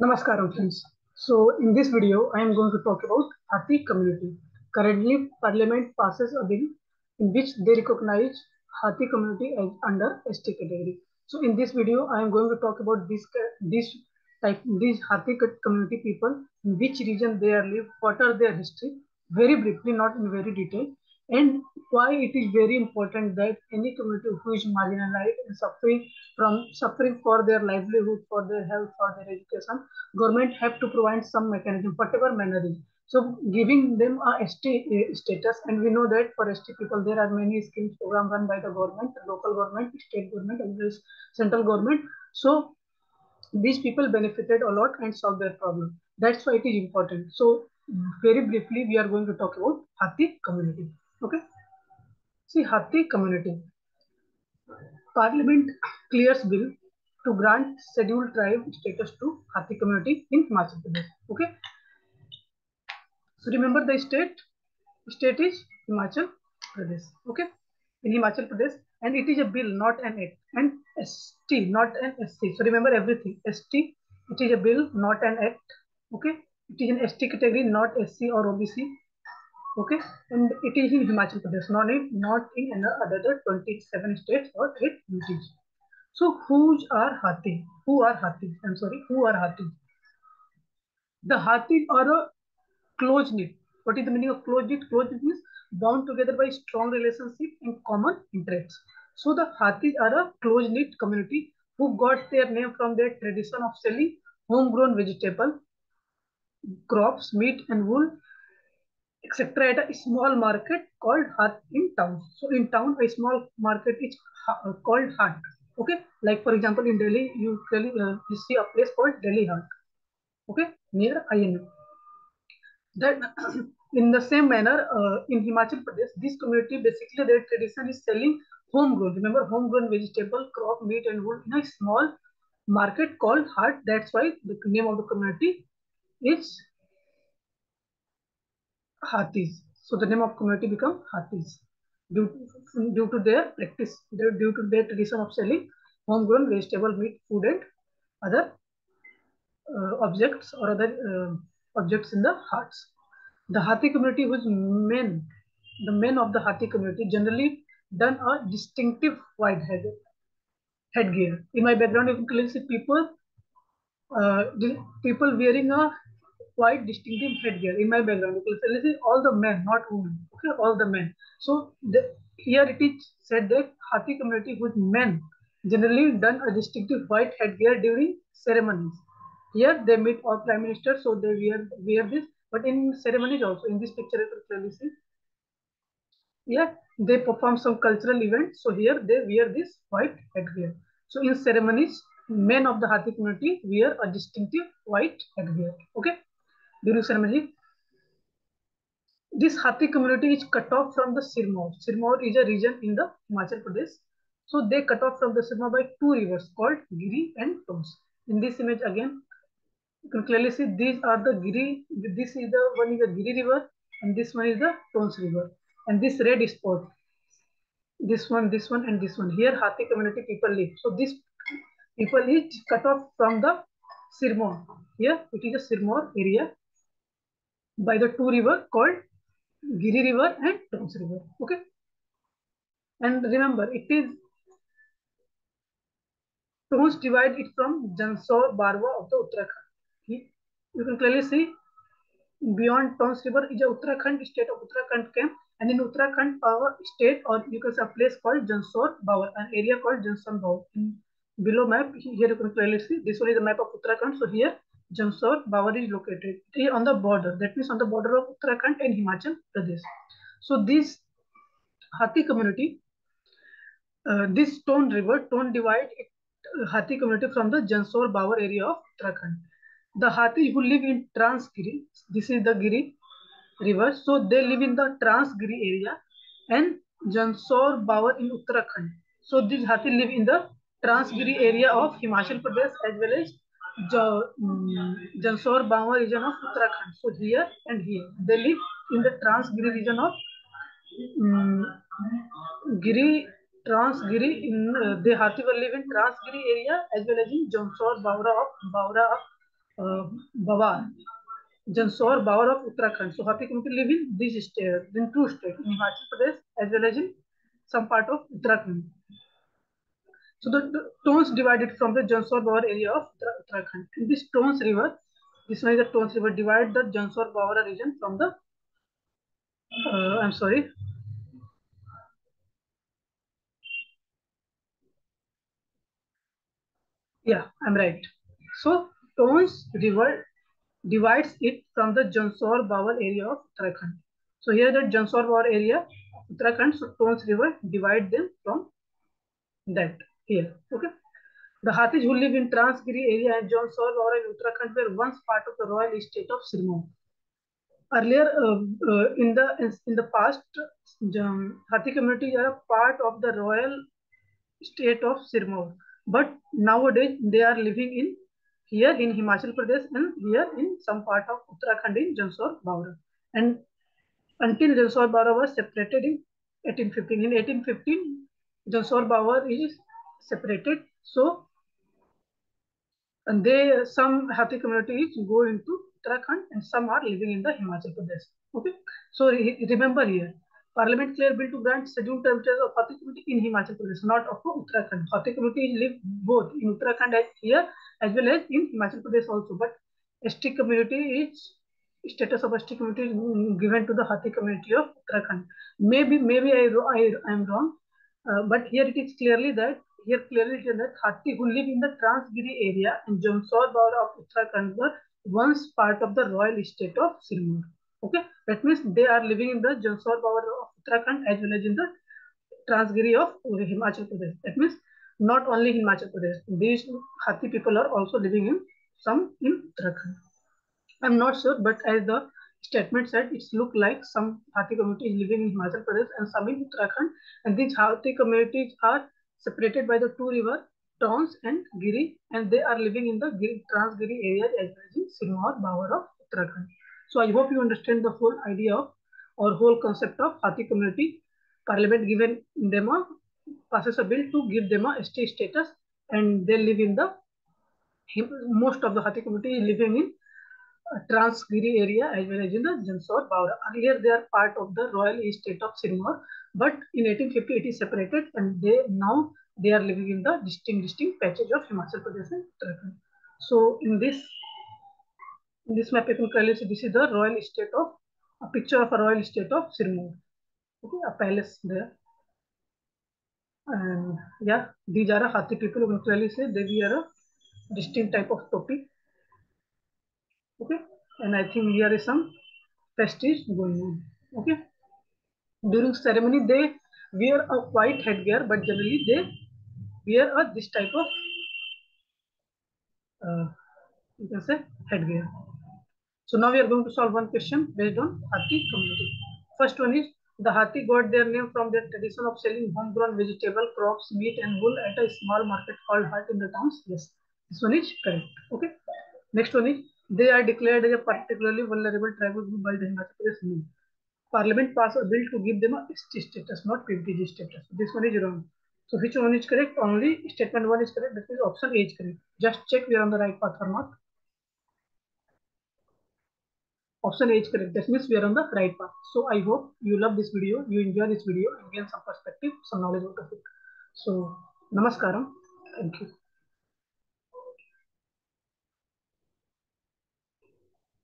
Namaskar friends. So in this video, I am going to talk about Hatti community. Currently, Parliament passes a bill in which they recognize Hatti community as under ST category. So in this video, I am going to talk about these Hatti community people, in which region they are live, what are their history, very briefly, not in very detail, and why it is very important that any community who is marginalized and suffering for their livelihood, for their health, for their education, government have to provide some mechanism, whatever manner is. So giving them a ST status, and we know that for ST people, there are many schemes program run by the government, local government, state government, and central government. So these people benefited a lot and solved their problem. That's why it is important. So very briefly, we are going to talk about Hatti community. Okay. See, Hatti community. Parliament clears bill to grant scheduled tribe status to Hatti community in Himachal Pradesh. Okay. So remember the state is Himachal Pradesh. Okay. In Himachal Pradesh, and it is a bill, not an act, and ST, not an SC. So remember everything. ST, it is a bill, not an act. Okay. It is an ST category, not SC or OBC. Okay, and it is in Himachal Pradesh, not in another 27 states or 8 UTs. So, who are Hatti? The Hatti are a close knit. What is the meaning of close knit? Close knit means bound together by strong relationship and common interests. So, the Hatti are a close knit community who got their name from their tradition of selling homegrown vegetable, crops, meat, and wool, etc. at a small market called Hart in town. So in town, a small market is called Hart. Okay, like for example, in Delhi, you see a place called Delhi Haat. Okay, near INU. Then in the same manner, in Himachal Pradesh, this community basically their tradition is selling homegrown. Remember, homegrown vegetable, crop, meat, and wool in a small market called Hart. That's why the name of the community is Hattis. So the name of community become Hattis due to their practice, due to their tradition of selling homegrown vegetable, meat, food, and other objects in the huts. The Hatti community, whose men, the men of the Hatti community, generally done a distinctive wide headgear. In my background, you can clearly see people wearing a quite distinctive headgear. In my background, this is all the men, not women. Okay, all the men. So here it is said that Hatti community with men generally done a distinctive white headgear during ceremonies. Here they meet all prime ministers, so they wear this. But in ceremonies also, in this picture, you can clearly see. Yeah, they perform some cultural events. So here they wear this white headgear. So in ceremonies, men of the Hatti community wear a distinctive white headgear. Okay. During ceremony, this Hatti community is cut off from the Sirmaur. Sirmaur is a region in the Himachal Pradesh. So they cut off from the Sirmaur by two rivers called Giri and Tons. In this image again, you can clearly see these are the Giri. This is the one is the Giri river, and this one is the Tons river. And this red spot, this one, and this one. Here Hatti community people live. So this people is cut off from the Sirmaur. Here it is a Sirmaur area, by the two rivers called Giri River and Tons River. Okay. And remember, it is Tons divided from Jaunsar Bawar of the Uttarakhand. You can clearly see beyond Tons River is a Uttarakhand state of Uttarakhand came, and in Uttarakhand our state, or you can say a place called Jaunsar Bawar, an area called Jaunsar Bawar. Below map, here you can clearly see this one is the map of Uttarakhand. So here Jaunsar Bawar is located on the border. That means on the border of Uttarakhand and Himachal Pradesh. So this Hatti community, this Tons river, Tons divide Hatti community from the Jaunsar Bawar area of Uttarakhand. The Hatti who live in Trans-Giri, this is the Giri river. So they live in the Trans-Giri area and Jaunsar Bawar in Uttarakhand. So these Hatti live in the Trans-Giri area of Himachal Pradesh as well as Jaunsar Bawar region of Uttarakhand. So here and here they live in the Trans-Giri region of Trans-Giri. The Hatti will live in Trans-Giri area as well as in Jaunsar Bawar of Bawar, Jaunsar Bawar of Uttarakhand. So Hatti community live in this state, in two states, in Himachal Pradesh as well as in some part of Uttarakhand. So the Tons divided from the Jaunsar Bawar area of Uttarakhand. In this Tons river, this one is the Tons river, divide the Jaunsar Bawar region from the So Tons river divides it from the Jaunsar Bawar area of Uttarakhand. So here the Jaunsar Bawar area of Uttarakhand, so Tons river divide them from that here. Okay. The Hattis who live in Trans Giri area and Jaunsar Bawar in Uttarakhand were once part of the royal estate of Sirmaur. Earlier, in the past, Hatti community are part of the royal state of Sirmaur, but nowadays they are living in here in Himachal Pradesh and here in some part of Uttarakhand in Jaunsar Bawar. And until Jaunsar Bawar was separated in 1815, Jaunsar Bawar is separated. So, and some Hatti communities go into Uttarakhand and some are living in the Himachal Pradesh. Okay, so remember here, Parliament declared bill to grant scheduled territories of Hatti community in Himachal Pradesh, not of Uttarakhand. Hatti community live both in Uttarakhand as here as well as in Himachal Pradesh also. But ST community is status of ST community is given to the Hatti community of Uttarakhand. Maybe I am wrong, but here it is clearly that. Here clearly shown that Hatti who live in the Transgiri area and Jaunsar Bawar of Uttarakhand were once part of the royal estate of Sirmaur. Okay, that means they are living in the Jaunsar Bawar of Uttarakhand as well as in the Transgiri of Himachal Pradesh. That means not only Himachal Pradesh, these Hatti people are also living in some in Uttarakhand. I'm not sure, but as the statement said, it looks like some Hatti community is living in Himachal Pradesh and some in Uttarakhand, and these Hatti communities are separated by the two rivers, Tons and Giri, and they are living in the Trans-Giri area as well as in Sirmaur Bawar of Uttarakhand. So I hope you understand the whole idea of or whole concept of Hatti community. Parliament given them a passes a bill to give them a ST status, and they live in the most of the Hatti community is living in Trans-Giri area as well as in the Jaunsar Bawar. Earlier they are part of the royal estate of Sirmaur, but in 1850 it is separated and now they are living in the distinct patches of Himachal Pradesh and Uttarakhand. So in this map you can clearly see this is the royal estate of a picture of a royal estate of Sirmaur. Okay, a palace there. And yeah, these are Hatti people who can clearly say they are a distinct type of topic. Okay, and I think here is some prestige going on. Okay, during ceremony they wear a white headgear, but generally they wear a this type of you can say headgear. So now we are going to solve one question based on Hatti community. First one is the Hatti got their name from their tradition of selling homegrown vegetable, crops, meat, and wool at a small market called Hut in the towns. Yes, this one is correct. Okay, next one is. They are declared as a particularly vulnerable tribal group by the Himachal Pradesh Union. Parliament passed a bill to give them a ST status, not PBG status. This one is wrong. So which one is correct? Only statement one is correct. That is option A is correct. Just check we are on the right path or not. Option A is correct. That means we are on the right path. So I hope you love this video, you enjoy this video and gain some perspective, some knowledge out of it. So namaskaram. Thank you.